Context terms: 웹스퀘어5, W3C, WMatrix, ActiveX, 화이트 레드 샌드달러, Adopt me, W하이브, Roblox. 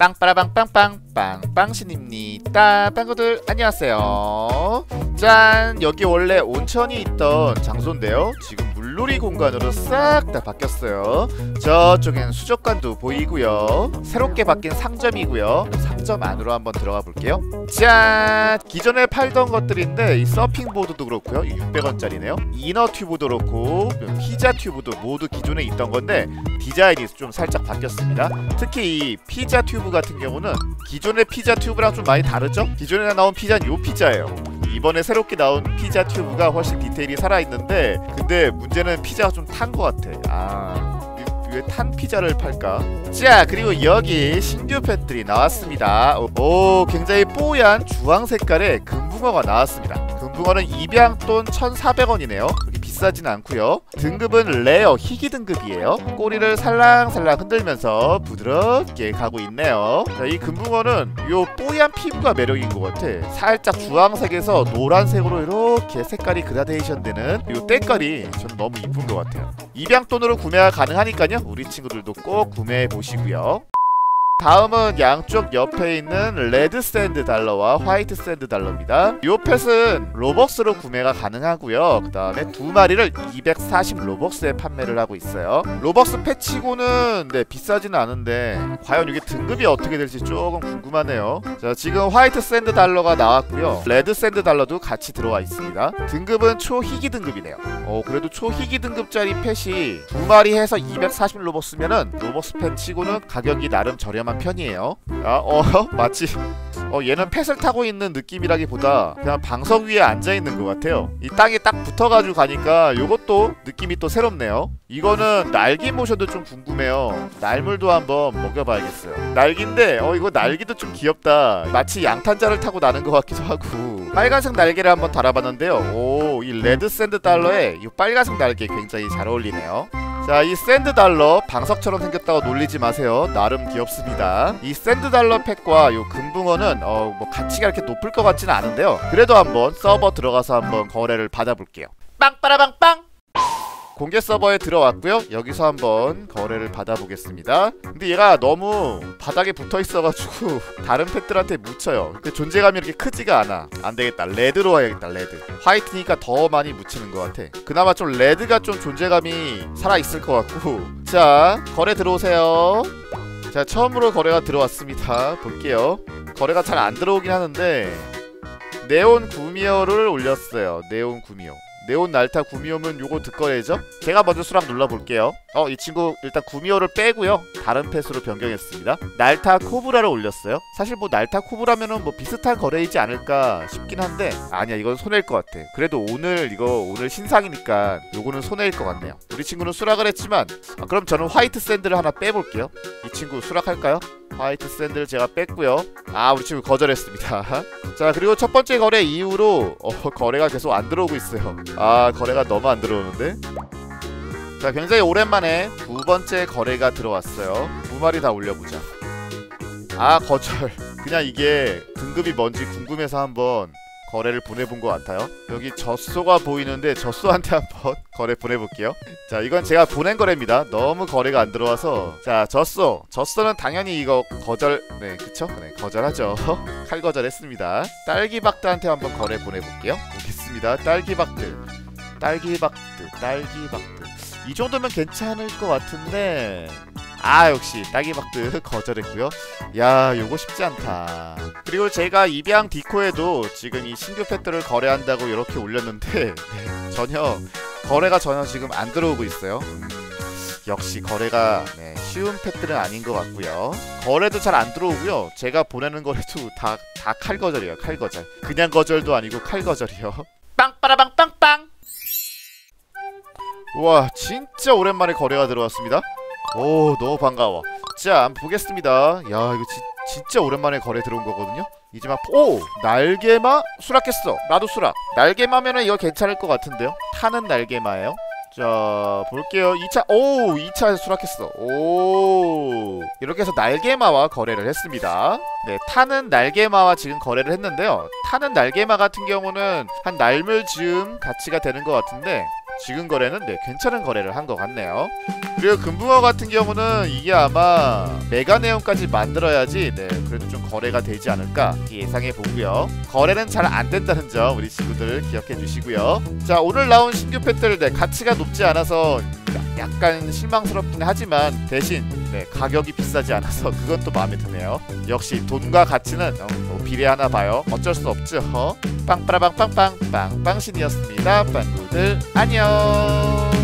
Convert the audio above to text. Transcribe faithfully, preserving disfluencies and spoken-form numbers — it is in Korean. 빵빠라빵빵빵 빵빵신입니다. 빵구들 안녕하세요. 짠! 여기 원래 온천이 있던 장소인데요, 지금 물놀이 공간으로 싹 다 바뀌었어요. 저쪽엔 수족관도 보이고요, 새롭게 바뀐 상점이고요. 상점 안으로 한번 들어가 볼게요. 짠! 기존에 팔던 것들인데 이 서핑보드도 그렇고요, 육백 원짜리네요 이너 튜브도 그렇고 피자 튜브도 모두 기존에 있던 건데 디자인이 좀 살짝 바뀌었습니다. 특히 이 피자 튜브 같은 경우는 기존의 피자 튜브랑 좀 많이 다르죠? 기존에 나온 피자는 요 피자예요. 이번에 새롭게 나온 피자 튜브가 훨씬 디테일이 살아있는데, 근데 문제는 피자가 좀 탄 것 같아. 아... 왜 탄 피자를 팔까? 자, 그리고 여기 신규 펫들이 나왔습니다. 오, 굉장히 뽀얀 주황 색깔의 금붕어가 나왔습니다. 금붕어는 입양돈 천사백 원이네요 비싸진 않고요. 등급은 레어 희귀 등급이에요. 꼬리를 살랑살랑 흔들면서 부드럽게 가고 있네요. 자, 이 금붕어는 요 뽀얀 피부가 매력인 것 같아. 살짝 주황색에서 노란색으로 이렇게 색깔이 그라데이션 되는 요 때깔이 저는 너무 이쁜 것 같아요. 입양돈으로 구매가 가능하니까요, 우리 친구들도 꼭 구매해 보시고요. 다음은 양쪽 옆에 있는 레드 샌드 달러와 화이트 샌드 달러입니다. 이 펫은 로벅스로 구매가 가능하고요. 그 다음에 두 마리를 이백사십 로벅스에 판매를 하고 있어요. 로벅스 펫치고는 네, 비싸지는 않은데 과연 이게 등급이 어떻게 될지 조금 궁금하네요. 자, 지금 화이트 샌드 달러가 나왔고요. 레드 샌드 달러도 같이 들어와 있습니다. 등급은 초희귀 등급이네요. 어, 그래도 초희귀 등급짜리 펫이 두 마리 해서 이백사십 로벅스면은 로벅스 펫치고는 가격이 나름 저렴한 편이에요. 아, 어, 마치 어, 얘는 펫을 타고 있는 느낌이라기보다 그냥 방석 위에 앉아있는 것 같아요. 이 땅에 딱 붙어가지고 가니까 요것도 느낌이 또 새롭네요. 이거는 날개 모션도 좀 궁금해요. 날물도 한번 먹여봐야겠어요. 날개인데 어, 이거 날개도 좀 귀엽다. 마치 양탄자를 타고 나는 것 같기도 하고. 빨간색 날개를 한번 달아봤는데요, 오, 이 레드 샌드 달러에 이 빨간색 날개 굉장히 잘 어울리네요. 자, 이 샌드 달러 방석처럼 생겼다고 놀리지 마세요. 나름 귀엽습니다. 이 샌드 달러 팩과 요 금붕어는 어, 뭐 가치가 이렇게 높을 것 같지는 않은데요, 그래도 한번 서버 들어가서 한번 거래를 받아볼게요. 빵빠라빵빵! 공개 서버에 들어왔고요. 여기서 한번 거래를 받아보겠습니다. 근데 얘가 너무 바닥에 붙어있어가지고 다른 펫들한테 묻혀요. 근데 존재감이 이렇게 크지가 않아. 안되겠다, 레드로 와야겠다. 레드 화이트니까 더 많이 묻히는 것 같아. 그나마 좀 레드가 좀 존재감이 살아있을 것 같고. 자, 거래 들어오세요. 자, 처음으로 거래가 들어왔습니다. 볼게요. 거래가 잘 안 들어오긴 하는데 네온 구미호를 올렸어요. 네온 구미호, 네온 날타 구미호면 요거 득거래죠? 제가 먼저 수락 눌러볼게요. 어, 이 친구 일단 구미호를 빼고요, 다른 펫으로 변경했습니다. 날타 코브라를 올렸어요. 사실 뭐 날타 코브라면은 뭐 비슷한 거래이지 않을까 싶긴 한데 아니야, 이건 손해일 것 같아. 그래도 오늘 이거 오늘 신상이니까 요거는 손해일 것 같네요. 우리 친구는 수락을 했지만 아, 그럼 저는 화이트 샌드를 하나 빼볼게요. 이 친구 수락할까요? 화이트 샌드를 제가 뺐고요. 아, 우리 친구 거절했습니다. 자, 그리고 첫 번째 거래 이후로 어, 거래가 계속 안 들어오고 있어요. 아, 거래가 너무 안 들어오는데. 자, 굉장히 오랜만에 두 번째 거래가 들어왔어요. 두 마리 다 올려보자. 아, 거절. 그냥 이게 등급이 뭔지 궁금해서 한번 거래를 보내본 것 같아요. 여기 젖소가 보이는데 젖소한테 한번 거래 보내볼게요. 자, 이건 제가 보낸 거래입니다. 너무 거래가 안 들어와서. 자, 젖소. 젖소는 당연히 이거 거절... 네, 그쵸? 네, 거절하죠. 칼 거절했습니다. 딸기박드한테 한번 거래 보내볼게요. 보겠습니다. 딸기박드. 딸기박드. 딸기박드. 이 정도면 괜찮을 것 같은데... 아, 역시 딸기박드 거절했고요. 야, 요거 쉽지 않다. 그리고 제가 입양 디코에도 지금 이 신규 펫들을 거래한다고 이렇게 올렸는데 네, 전혀 거래가 전혀 지금 안 들어오고 있어요. 음, 역시 거래가 네, 쉬운 펫들은 아닌 것 같고요. 거래도 잘 안 들어오고요. 제가 보내는 거래도 다 다 칼거절이에요. 칼거절. 그냥 거절도 아니고 칼거절이요. 빵빠라빵빵빵. 우와, 진짜 오랜만에 거래가 들어왔습니다. 오, 너무 반가워. 자, 한번 보겠습니다. 야, 이거 지, 진짜 오랜만에 거래 들어온 거거든요. 이제 막 오! 날개마? 수락했어. 나도 수락. 날개마면은 이거 괜찮을 것 같은데요. 타는 날개마예요. 자, 볼게요. 이 차, 오! 이 차 수락했어. 오! 이렇게 해서 날개마와 거래를 했습니다. 네, 타는 날개마와 지금 거래를 했는데요. 타는 날개마 같은 경우는 한 날물즈음 가치가 되는 것 같은데 지금 거래는 네, 괜찮은 거래를 한 것 같네요. 그리고 금붕어 같은 경우는 이게 아마 메가네온까지 만들어야지 네, 그래도 좀 거래가 되지 않을까 예상해보고요. 거래는 잘 안 된다는 점 우리 친구들 기억해주시고요. 자, 오늘 나온 신규 펫들 네, 가치가 높지 않아서 약간 실망스럽긴 하지만 대신 네, 가격이 비싸지 않아서 그것도 마음에 드네요. 역시 돈과 가치는 어, 뭐 비례하나 봐요. 어쩔 수 없죠. 어? 빵빠라빵빵빵 빵빵신이었습니다. 빵구들 안녕.